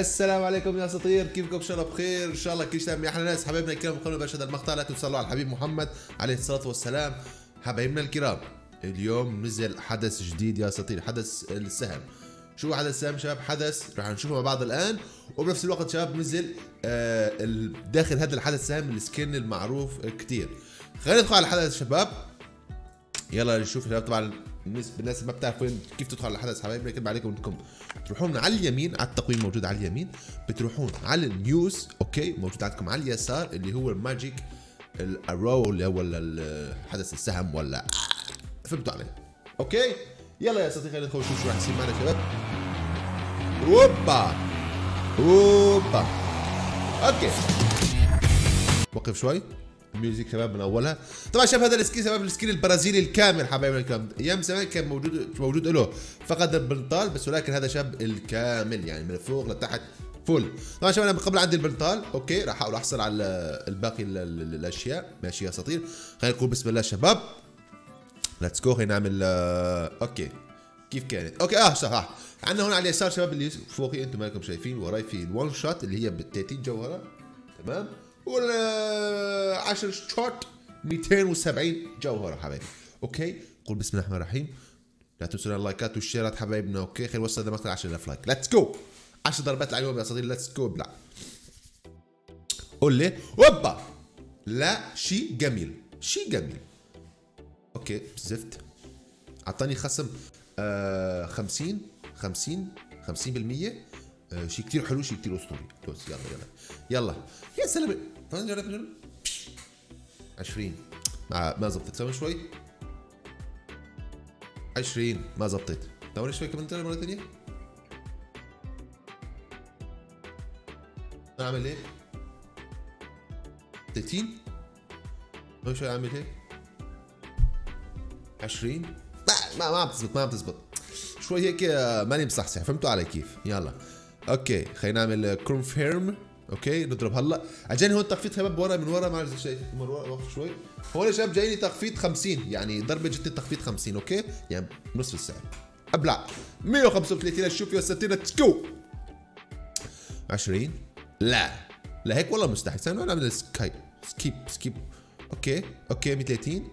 السلام عليكم يا اساطير، كيفكم؟ ان شاء الله بخير، ان شاء الله كل شيء تمام يا احلى ناس. حبايبنا الكرام قبل باش هذا المقطع لا تنسوا على الحبيب محمد عليه الصلاه والسلام. حبايبنا الكرام، اليوم نزل حدث جديد يا اساطير، حدث السهم. شو حدث السهم شباب؟ حدث راح نشوفه مع بعض الان، وبنفس الوقت شباب نزل داخل هذا الحدث السهم السكن المعروف كثير. خلينا ندخل على الحدث شباب، يلا نشوف شباب. طبعا الناس ما بتعرف وين كيف تدخل على الحدث حبايبنا، كتب عليكم انكم تروحون على اليمين على التقويم، موجود على اليمين، بتروحون على النيوز، اوكي، موجود عندكم على اليسار اللي هو الماجيك الارو اللي هو الحدث السهم، ولا فهمتوا علي؟ اوكي يلا يا صديقي خلينا ندخل نشوف شو راح يصير معنا شباب. اوبا اوبا اوكي، وقف شوي ميوزك شباب من اولها. طبعا شباب هذا السكين شباب السكين البرازيلي الكامل حبايبنا الكرام، ايام زمان كان موجود له فقط البنطال بس، ولكن هذا شباب الكامل يعني من فوق لتحت فول. طبعا شباب انا قبل عندي البنطال، اوكي راح احاول احصل على الباقي الاشياء. ماشي يا اساطير، خلينا نقول بسم الله شباب، ليتس جو. خلينا نعمل اوكي كيف كانت. اوكي صح عندنا هون على اليسار شباب اللي فوقي انتم مالكم شايفين وراي في الون شوت اللي هي ب 30 جوهره، تمام، ولا 10 شوت 270 جوهره حبايبي. اوكي قول بسم الله الرحمن الرحيم، لا تنسوا اللايكات والشيرات حبايبنا. اوكي خلينا نوصل لمقطع 10000 لايك، ليتس جو، 10 ضربات العيون يا صديق، ليتس جو بلع. قول لي اوبا، لا شيء جميل، شيء جميل. اوكي زفت، اعطاني خصم 50%، شيء كثير حلو، شيء كثير اسطوري. يلا يلا يا سلام، نجرب 20 ما زبطت، ثواني شوي 20 ما زبطت، ثواني شوي كمان مرة ثانية. نعمل ايه؟ 30 ثواني شوي، اعمل ايه؟ 20 ما بتزبط، ما بتزبط شوي هيك، ماني مصحصح، فهمتوا علي كيف؟ يلا اوكي خلينا نعمل كونفيرم، اوكي نضرب هلا. اجاني هون تخفيض شباب ورا من ورا، ما عرفت شيء من ورا، وقف شوي. هون شباب جايني تخفيض 50، يعني ضربه جتني تخفيض 50، اوكي يعني نصف السعر، ابلع 135. شوف يا ستير ليتس جو 20، لا هيك والله مستحيل. استنى نعمل سكيب اوكي 30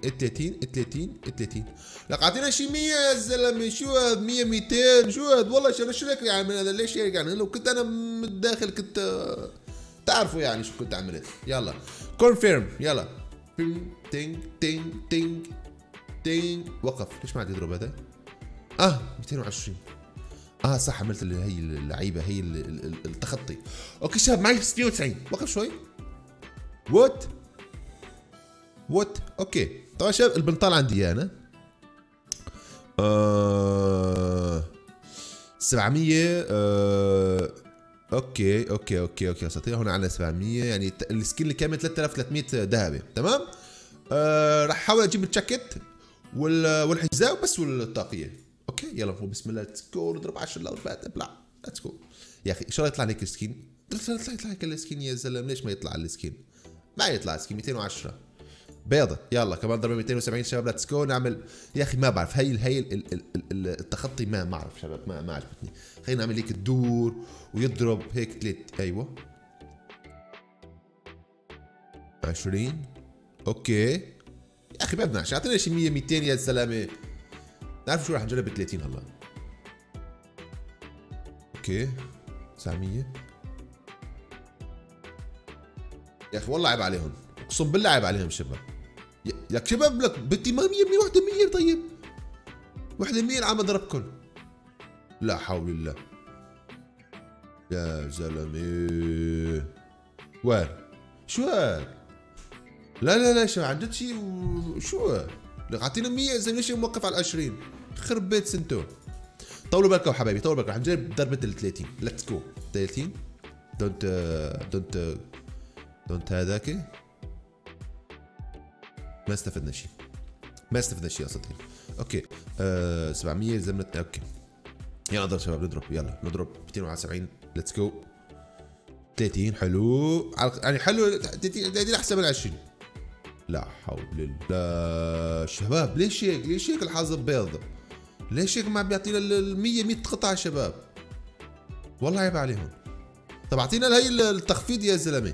لك اعطينا شي 100 يا زلمه. شو هاد 100 200 شو هاد؟ والله شو لك يعني من هذا؟ ليش هيك يعني؟ لو كنت انا من داخل كنت تعرفوا يعني شو كنت عملت. يلا كونفيرم، يلا تينج تينج تينج تينج. وقف ليش ما عاد يضرب هذا؟ 220، صح عملت هي اللعيبه، هي التخطي. اوكي شباب معي 96، وقف شوي. وات اوكي. طبعا شباب البنطال عندي انا 700، اوكي يا اساطير. هون عندنا 700، يعني السكين اللي كامل 3300 ذهبي، تمام. راح احاول اجيب الجاكيت والحذاء وبس والطاقيه. اوكي يلا بسم الله ليتس جو، نضرب 10 ضربات ابلع ليتس جو. يا اخي ان شاء الله يطلع لك السكين، يطلع لك السكين يا زلمه، ليش ما يطلع السكين؟ ما يطلع السكين 210 بيضة. يلا كمان ضربة 270 شباب ليتس جو. نعمل يا اخي ما بعرف هي التخطي، ما اعرف شباب، ما عجبتني. خلينا نعمل هيك تدور ويضرب هيك ثلاث، ايوه 20. اوكي يا اخي ما بدناش، اعطينا شي 100 200 يا زلمه. تعرف شو راح نجرب 30 هلا. اوكي 900 يا اخي، والله عيب عليهم، اقسم بالله عيب عليهم شباب. ياك شباب لك بدي ما 100 وحده 100، طيب وحده 100 عم اضربكم. لا حول الله يا زلمه، وين شو هاد؟ لا شو عن جد شيء، شو هاد؟ لك اعطينا 100 زلمه، ليش موقف على 20؟ خرب بيت سنتو. طولوا بالكم حبايبي، طولوا بالكم، رح نجرب ضربه ال 30 ليتس جو. 30 دونت هذاك، ما استفدنا شيء يا صديقي. اوكي 700 زلمه. اوكي يلا نضرب شباب، نضرب يلا نضرب 270 ليتس جو. 30 حلو، يعني حلو 30 احسن من 20. لا حول الله شباب، ليش هيك الحظ بيض؟ ليش هيك ما بيعطينا ال 100 قطعه شباب؟ والله عيب عليهم. طب اعطينا هي التخفيض يا زلمه.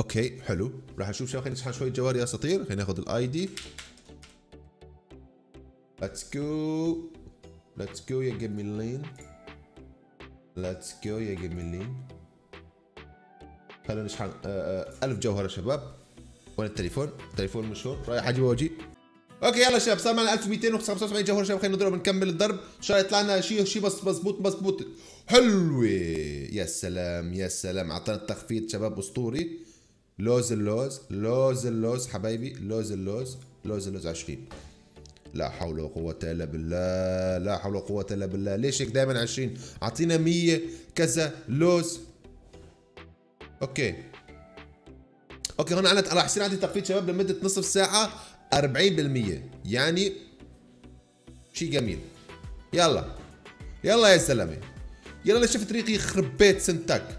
اوكي حلو، راح اشوف شباب، خلينا نشحن شويه جواهر يا اساطير. خلينا ناخذ الاي دي. ليتس جو يا جميلين، ليتس جو يا جميلين. خلينا نشحن 1000 جوهره يا شباب. وين التليفون؟ التليفون مش هون، رايح اجيبه واجي. اوكي يلا شباب، صار معنا 1275 جوهره شباب. خلينا نضرب نكمل الضرب، ان شاء الله يطلع لنا شيء مظبوط. حلوه، يا سلام يا سلام، اعطانا التخفيض شباب اسطوري. لوز اللوز، لوز اللوز حبايبي، لوز اللوز، لوز اللوز 20. لا حول ولا قوة الا بالله، لا حول ولا قوة الا بالله، ليش هيك دائما 20؟ اعطينا 100 كذا لوز. اوكي هون انا راح يصير عندي تخفيض شباب لمده نصف ساعه 40%، يعني شيء جميل. يلا يلا يا سلامه، يلا شفت ريقي يخرب بيت سنتك.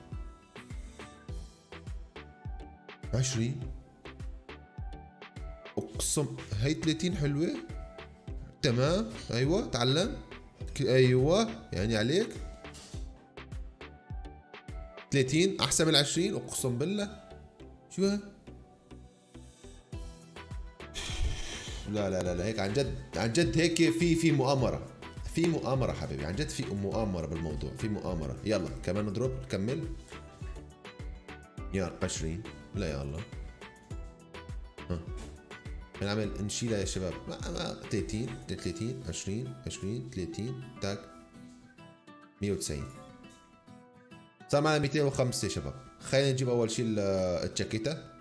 20، اقسم هي 30 حلوة، تمام. ايوه تعلم، ايوه يعني عليك 30 احسن من 20، اقسم بالله. شو ها؟ لا لا لا لا، هيك عن جد هيك في مؤامرة، حبيبي، عن جد في مؤامرة بالموضوع، يلا كمان نضرب نكمل. يا 20، لا يا الله. ها بنعمل نشيلها يا شباب. 30 20 30 تاك 190. صار معنا 205 يا شباب. خلينا نجيب اول شيء التشاكيتا،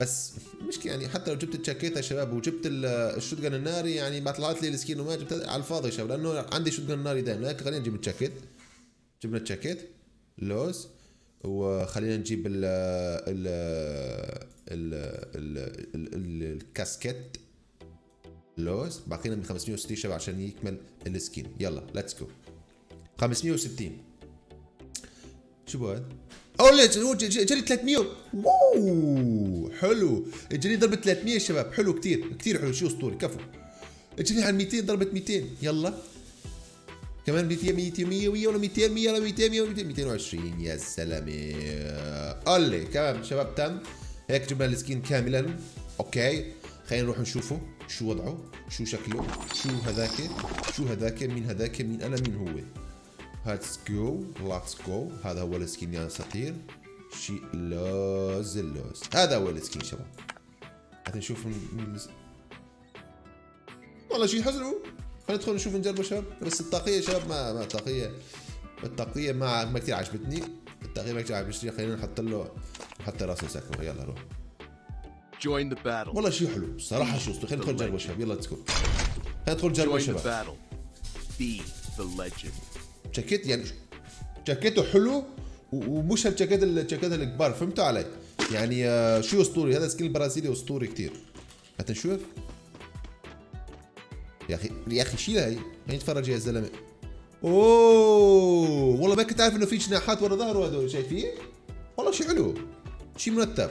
بس مشكلة يعني حتى لو جبت التشاكيتا يا شباب وجبت الشوتجن الناري، يعني ما طلعت لي السكين وما جبتها على الفاضي يا شباب، لانه عندي شوتجن ناري دائما. لكن خلينا نجيب التشاكيت، جبنا التشاكيت لوز، وخلينا نجيب ال الكاسكيت لوز. باقينا من 560 شباب عشان يكمل السكين. يلا ليتس جو 560. شو هذا؟ جري 300. واو حلو، اجري ضربة 300 شباب، حلو كثير كثير حلو، شيء اسطوري كفو. اجري على 200 ضربة 200، يلا كمان 200 100 ولا 200 ولا 200 220. يا سلامة، قال كمان شباب تم. هيك جبنا السكين كاملا. اوكي خلينا نروح نشوفه شو وضعه، شو شكله، شو هذاك، مين هذاك، مين انا، مين هو. ليتس جو ليتس جو، هذا هو السكين يا اساطير، شيء لوز اللوز، هذا هو السكين شباب. حتى نشوف والله شيء حلو، خلينا ندخل نشوف نجربه شباب. بس الطاقية شباب ما الطاقية ما كثير عجبتني، خلينا نحط راسه سكوة. يلا روح join the battle، والله شيء حلو صراحة، شو اسطوري. خلينا ندخل نجربه شباب، يلا ليتس جو، شباب. Be the legend. جاكيت يعني جاكيته حلو، ومش هالجاكيت الكبار، فهمتوا علي؟ يعني شيء اسطوري، هذا سكين برازيلي اسطوري كثير. حتى نشوف يا اخي شيلها هي، خلينا نتفرج يا زلمه. اوه والله ما كنت عارف انه في جناحات ورا ظهره، هذول شايفين؟ والله شيء حلو، شيء مرتب.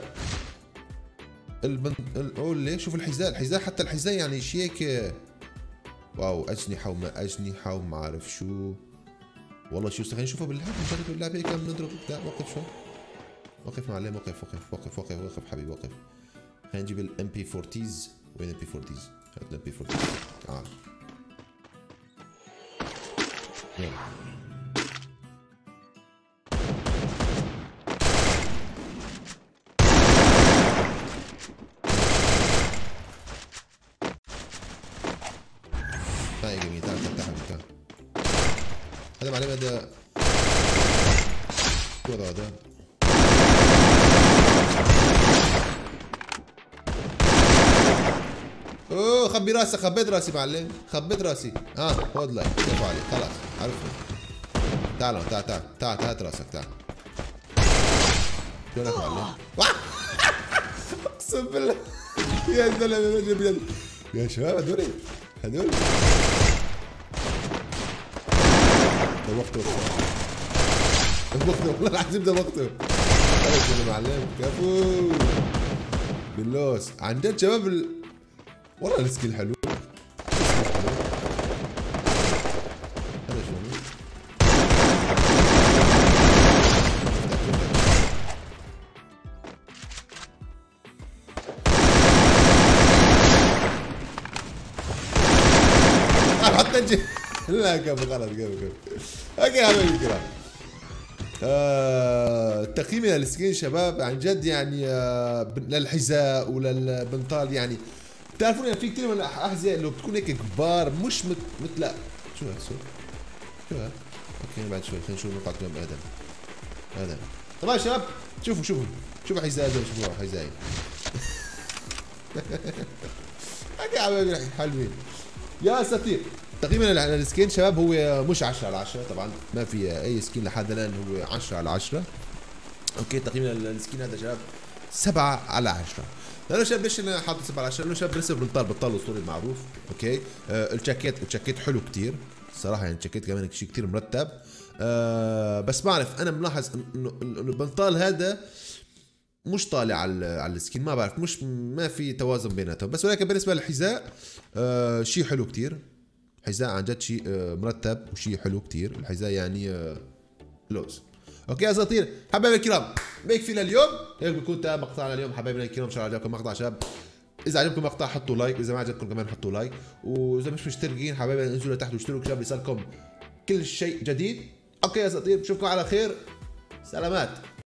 قول شوف الحذاء، حتى الحذاء يعني شيء هيك، واو اجنحه وما اجنحه وما عارف شو. والله شو، خلينا نشوفه باللعب، هيك عم نضرب. لا وقف شوي، وقف معلم، وقف حبيبي، وقف. خلينا نجيب الام بي 40، وين الام بي 40؟ هات الام بي 40. طيب جميل. تعال تفتحها بالكام هذا معلم هذا كورة هذا اوه خبي راسك. خبيت راسي معلم، خبيت راسي. ها خد لايك برافو عليك خلاص عرفنا. تعال تعال تعال تعال هات راسك تعال. شلونك معلم؟ اقسم بالله يا زلمه يا شباب هذول هذول دوخته دوخته والله العظيم دوخته. خلاص يا معلم كفو باللوس. عندنا شباب والله السكيل حلو. هذا شنو؟ حتى نجي لا كفو غلط كفو كفو. اوكي يا حبايبي الكرام. تقييمي للسكين شباب عن جد يعني للحذاء وللبنطال يعني تعرفون يعني في كثير من الاحذيه اللي بتكون هيك كبار مش متلقى. شو هذا الصوت؟ شو هذا؟ اوكي بعد شوي خلينا نشوف نقعد جنب ادم. ادم طبعا شباب شوفوا شوفوا شوفوا حذاء ادم شوفوا حذائي. اوكي يا حبايبي حلوين يا ساتر. تقييمنا للسكين شباب هو مش 10 على 10 طبعا ما في اي سكين لحد الان هو 10 على 10. اوكي تقييمنا للسكين هذا شباب 7 على 10. لانه شاب ليش انا حاطط 7 على 10؟ لانه شاب لسه بنطال اسطوري المعروف، اوكي؟ الجاكيت الجاكيت حلو كثير، صراحه يعني الجاكيت كمان شيء كثير مرتب. بس بعرف انا ملاحظ انه البنطال هذا مش طالع على السكين، ما بعرف مش ما في توازن بيناتهم، بس ولكن بالنسبه للحذاء شيء حلو كثير. حذاء عن جد شيء مرتب وشيء حلو كثير، الحذاء يعني لوز. اوكي يا اساطير حبايبي الكرام بيكفي لليوم، هيك بكون تمام مقطعنا اليوم حبايبنا الكرام. ان شاء الله عجبكم مقطع شباب، اذا عجبكم المقطع حطوا لايك، واذا ما عجبكم كمان حطوا لايك، واذا مش مشتركين حبايبنا انزلوا لتحت واشتركوا شباب يصلكم كل شيء جديد. اوكي يا اساطير بشوفكم على خير، سلامات.